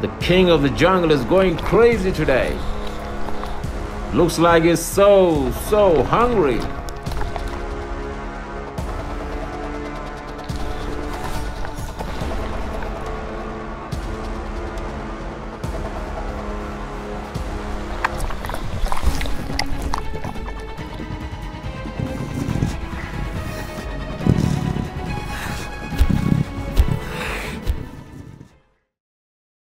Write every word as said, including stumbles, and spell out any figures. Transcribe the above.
The king of the jungle is going crazy today. Looks like he's so, so hungry.